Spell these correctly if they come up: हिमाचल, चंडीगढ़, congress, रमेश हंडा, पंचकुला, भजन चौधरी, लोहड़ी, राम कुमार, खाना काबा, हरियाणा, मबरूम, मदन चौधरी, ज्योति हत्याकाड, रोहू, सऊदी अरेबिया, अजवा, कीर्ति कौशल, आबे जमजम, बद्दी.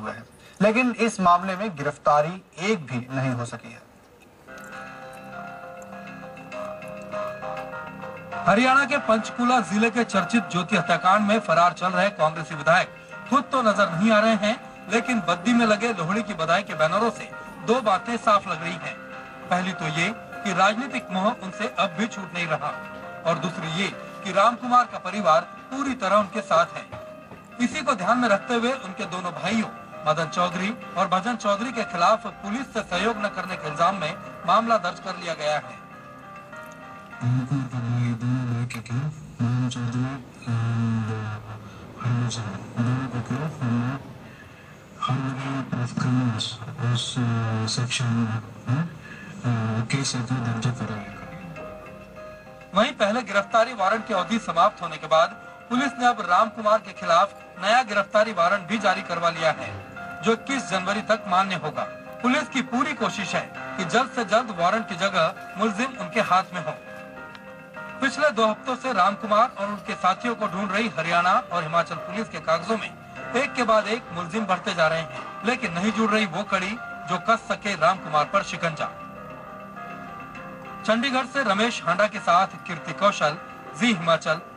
हुआ है, लेकिन इस मामले में गिरफ्तारी एक भी नहीं हो सकी है। हरियाणा के पंचकुला जिले के चर्चित ज्योति हत्याकांड में फरार चल रहे कांग्रेसी विधायक खुद तो नजर नहीं आ रहे हैं, लेकिन बद्दी में लगे लोहड़ी की बधाई के बैनरों से दो बातें साफ लग रही हैं। पहली तो ये कि राजनीतिक मोह उनसे अब भी छूट नहीं रहा, और दूसरी ये कि राम कुमार का परिवार पूरी तरह उनके साथ है। इसी को ध्यान में रखते हुए उनके दोनों भाइयों मदन चौधरी और भजन चौधरी के खिलाफ पुलिस से सहयोग न करने के इल्जाम में मामला दर्ज कर लिया गया है। वहीं पहले गिरफ्तारी वारंट की अवधि समाप्त होने के बाद पुलिस ने अब राम कुमार के खिलाफ नया गिरफ्तारी वारंट भी जारी करवा लिया है, जो 21 जनवरी तक मान्य होगा। पुलिस की पूरी कोशिश है कि जल्द से जल्द वारंट की जगह मुलजिम उनके हाथ में हो। पिछले 2 हफ्तों से राम कुमार और उनके साथियों को ढूंढ रही हरियाणा और हिमाचल पुलिस के कागजों में एक के बाद एक मुलजिम बढ़ते जा रहे हैं, लेकिन नहीं जुड़ रही वो कड़ी जो कस सके राम कुमार पर शिकंजा। चंडीगढ़ से रमेश हंडा के साथ कीर्ति कौशल, जी हिमाचल।